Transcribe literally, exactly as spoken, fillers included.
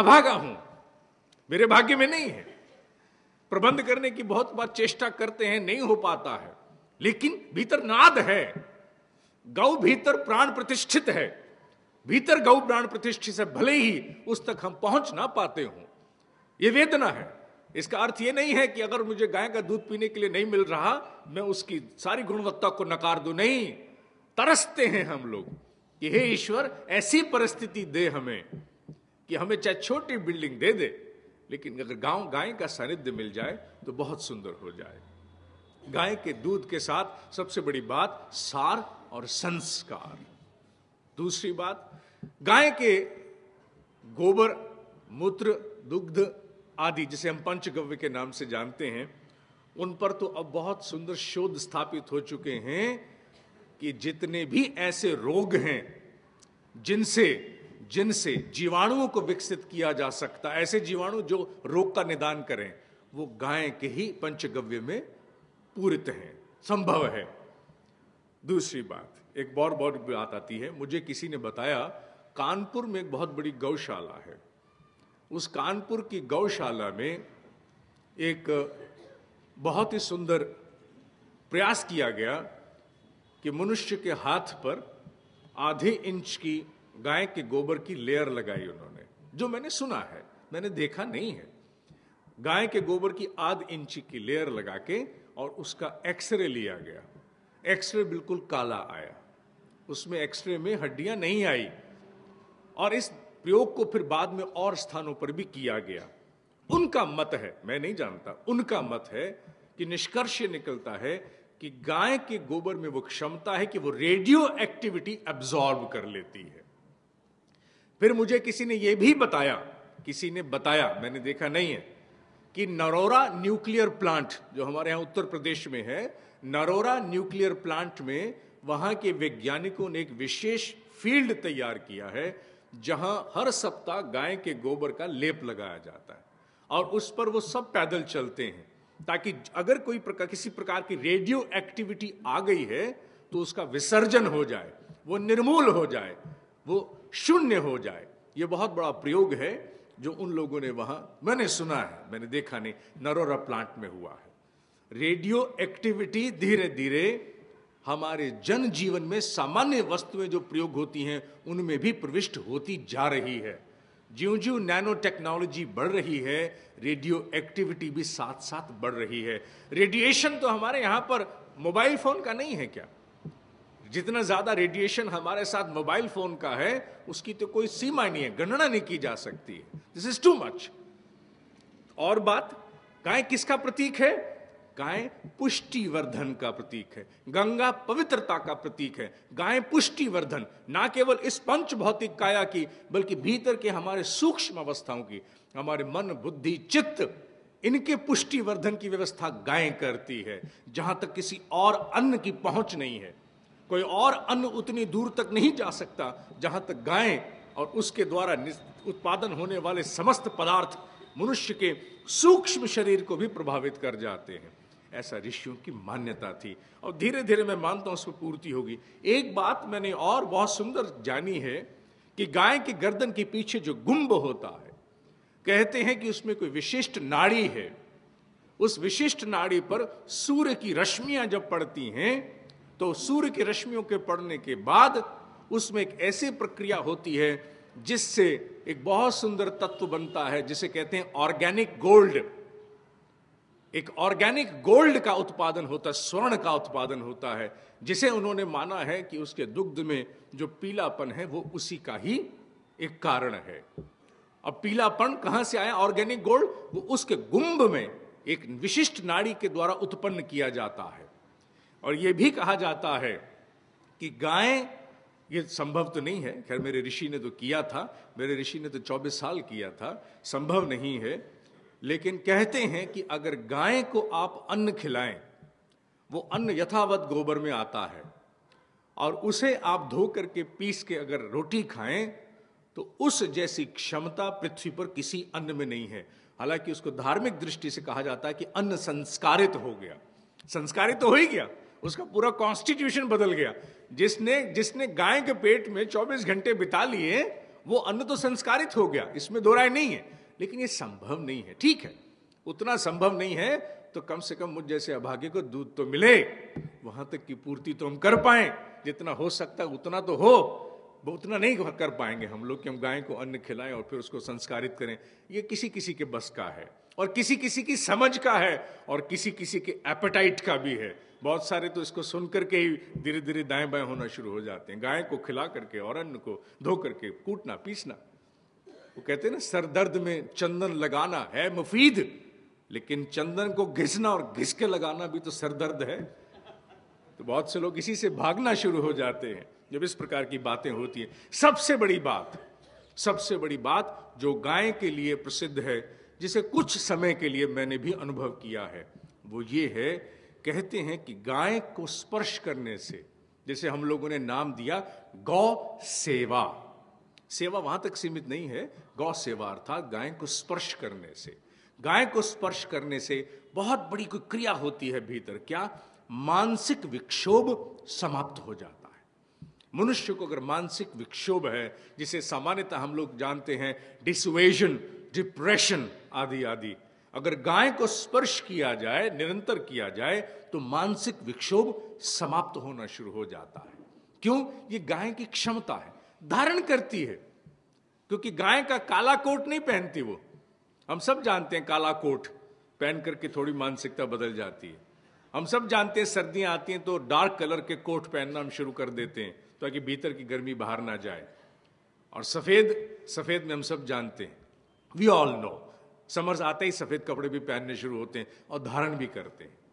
अभागा हूं, मेरे भाग्य में नहीं है। प्रबंध करने की बहुत बार चेष्टा करते हैं, नहीं हो पाता है, लेकिन भीतर नाद है। गौ भीतर प्राण प्रतिष्ठित है, भीतर गौ प्राण प्रतिष्ठित से भले ही उस तक हम पहुंच ना पाते हों, यह वेदना है। इसका अर्थ यह नहीं है कि अगर मुझे गाय का दूध पीने के लिए नहीं मिल रहा मैं उसकी सारी गुणवत्ता को नकार दूं, नहीं। तरसते हैं हम लोग कि हे ईश्वर ऐसी परिस्थिति दे हमें कि हमें चाहे छोटी बिल्डिंग दे दे, लेकिन अगर गांव गाय का सानिध्य मिल जाए तो बहुत सुंदर हो जाए। गाय के दूध के साथ सबसे बड़ी बात सार और संस्कार। दूसरी बात, गाय के गोबर, मूत्र, दुग्ध आदि जिसे हम पंचगव्य के नाम से जानते हैं, उन पर तो अब बहुत सुंदर शोध स्थापित हो चुके हैं कि जितने भी ऐसे रोग हैं जिनसे जिनसे जीवाणुओं को विकसित किया जा सकता, ऐसे जीवाणु जो रोग का निदान करें, वो गाय के ही पंचगव्य में पूरित हैं, संभव है। दूसरी बात, एक बहुत बहुत बात आती है, मुझे किसी ने बताया कानपुर में एक बहुत बड़ी गौशाला है। उस कानपुर की गौशाला में एक बहुत ही सुंदर प्रयास किया गया कि मनुष्य के हाथ पर आधे इंच की गाय के गोबर की लेयर लगाई उन्होंने, जो मैंने सुना है, मैंने देखा नहीं है। गाय के गोबर की आध इंच की लेयर लगा के और उसका एक्सरे लिया गया। एक्सरे बिल्कुल काला आया, उसमें एक्सरे में हड्डियां नहीं आई। और इस प्रयोग को फिर बाद में और स्थानों पर भी किया गया। उनका मत है, मैं नहीं जानता, उनका मत है कि निष्कर्ष निकलता है कि गाय के गोबर में वो क्षमता है कि वो रेडियो एक्टिविटी एब्जॉर्ब कर लेती है। फिर मुझे किसी ने यह भी बताया, किसी ने बताया, मैंने देखा नहीं है, कि नरोरा न्यूक्लियर प्लांट जो हमारे यहाँ उत्तर प्रदेश में है, नरोरा न्यूक्लियर प्लांट में वहाँ के वैज्ञानिकों ने एक विशेष फील्ड तैयार किया है जहाँ हर सप्ताह गाय के गोबर का लेप लगाया जाता है और उस पर वो सब पैदल चलते हैं, ताकि अगर कोई प्रकार किसी प्रकार की रेडियो एक्टिविटी आ गई है तो उसका विसर्जन हो जाए, वो निर्मूल हो जाए, वो शून्य हो जाए। ये बहुत बड़ा प्रयोग है जो उन लोगों ने वहाँ, मैंने सुना है, मैंने देखा नहीं, नरोरा प्लांट में हुआ है। रेडियो एक्टिविटी धीरे धीरे हमारे जन जीवन में सामान्य वस्तुएं जो प्रयोग होती हैं उनमें भी प्रविष्ट होती जा रही है। ज्यों ज्यों नैनो टेक्नोलॉजी बढ़ रही है, रेडियो एक्टिविटी भी साथ साथ बढ़ रही है। रेडिएशन तो हमारे यहाँ पर मोबाइल फोन का नहीं है क्या? जितना ज्यादा रेडिएशन हमारे साथ मोबाइल फोन का है उसकी तो कोई सीमा नहीं है, गणना नहीं की जा सकती है। This is too much. और बात, गाय किसका प्रतीक है? गाय पुष्टिवर्धन का प्रतीक है, गंगा पवित्रता का प्रतीक है। गाय पुष्टिवर्धन, ना केवल इस पंच भौतिक काया की बल्कि भीतर के हमारे सूक्ष्म अवस्थाओं की, हमारे मन, बुद्धि, चित्त, इनके पुष्टिवर्धन की व्यवस्था गाय करती है। जहां तक किसी और अन्न की पहुंच नहीं है, कोई और अन्न उतनी दूर तक नहीं जा सकता जहां तक गाय और उसके द्वारा उत्पादन होने वाले समस्त पदार्थ मनुष्य के सूक्ष्म शरीर को भी प्रभावित कर जाते हैं। ऐसा ऋषियों की मान्यता थी और धीरे धीरे मैं मानता हूँ उसको पूर्ति होगी। एक बात मैंने और बहुत सुंदर जानी है कि गाय की गर्दन के पीछे जो गुंब होता है, कहते हैं कि उसमें कोई विशिष्ट नाड़ी है। उस विशिष्ट नाड़ी पर सूर्य की रश्मियां जब पड़ती हैं तो सूर्य की रश्मियों के पड़ने के बाद उसमें एक ऐसी प्रक्रिया होती है जिससे एक बहुत सुंदर तत्व बनता है जिसे कहते हैं ऑर्गेनिक गोल्ड। एक ऑर्गेनिक गोल्ड का उत्पादन होता है, स्वर्ण का उत्पादन होता है, जिसे उन्होंने माना है कि उसके दुग्ध में जो पीलापन है वो उसी का ही एक कारण है। अब पीलापन कहां से आया? ऑर्गेनिक गोल्ड वो उसके गुंब में एक विशिष्ट नाड़ी के द्वारा उत्पन्न किया जाता है। और ये भी कहा जाता है कि गाय, ये संभव तो नहीं है, खैर मेरे ऋषि ने तो किया था, मेरे ऋषि ने तो चौबीस साल किया था, संभव नहीं है, लेकिन कहते हैं कि अगर गाय को आप अन्न खिलाएं, वो अन्न यथावत गोबर में आता है और उसे आप धो करके पीस के अगर रोटी खाएं तो उस जैसी क्षमता पृथ्वी पर किसी अन्न में नहीं है। हालांकि उसको धार्मिक दृष्टि से कहा जाता है कि अन्न संस्कारित हो गया। संस्कारित तो हो ही गया, उसका पूरा कॉन्स्टिट्यूशन बदल गया। जिसने जिसने गाय के पेट में चौबीस घंटे बिता लिए वो अन्न तो संस्कारित हो गया, इसमें दो राय नहीं है, लेकिन ये संभव नहीं है। ठीक है, उतना संभव नहीं है तो कम से कम मुझ जैसे अभागे को दूध तो मिले, वहां तक की पूर्ति तो हम कर पाए, जितना हो सकता है उतना तो हो। वो उतना नहीं कर पाएंगे हम लोग कि हम गाय को अन्न खिलाएं और फिर उसको संस्कारित करें, ये किसी किसी के बस का है और किसी किसी की समझ का है और किसी किसी के एपेटाइट का भी है। बहुत सारे तो इसको सुन करके ही धीरे धीरे दाएं बाएं होना शुरू हो जाते हैं, गाय को खिला करके और अन्न को धो करके कूटना पीसना। वो कहते हैं ना, सर दर्द में चंदन लगाना है मुफीद, लेकिन चंदन को घिसना और घिस के लगाना भी तो सर दर्द है। तो बहुत से लोग इसी से भागना शुरू हो जाते हैं जब इस प्रकार की बातें होती हैं। सबसे बड़ी बात, सबसे बड़ी बात जो गाय के लिए प्रसिद्ध है, जिसे कुछ समय के लिए मैंने भी अनुभव किया है, वो ये है, कहते हैं कि गाय को स्पर्श करने से, जैसे हम लोगों ने नाम दिया गौ सेवा, सेवा वहां तक सीमित नहीं है, गौ सेवा अर्थात गाय को स्पर्श करने से, गाय को स्पर्श करने से बहुत बड़ी कोई क्रिया होती है भीतर, क्या, मानसिक विक्षोभ समाप्त हो जाता है। मनुष्य को अगर मानसिक विक्षोभ है, जिसे सामान्यतः हम लोग जानते हैं डिसुएजन, डिप्रेशन आदि आदि, अगर गाय को स्पर्श किया जाए, निरंतर किया जाए, तो मानसिक विक्षोभ समाप्त होना शुरू हो जाता है। क्यों? ये गाय की क्षमता है, धारण करती है, क्योंकि गाय का काला कोट नहीं पहनती वो। हम सब जानते हैं काला कोट पहन करके थोड़ी मानसिकता बदल जाती है। हम सब जानते हैं सर्दियां आती हैं तो डार्क कलर के कोट पहनना हम शुरू कर देते हैं ताकि भीतर की गर्मी बाहर ना जाए, और सफ़ेद, सफ़ेद में हम सब जानते हैं, वी ऑल नो, समर्स आते ही सफ़ेद कपड़े भी पहनने शुरू होते हैं और धारण भी करते हैं।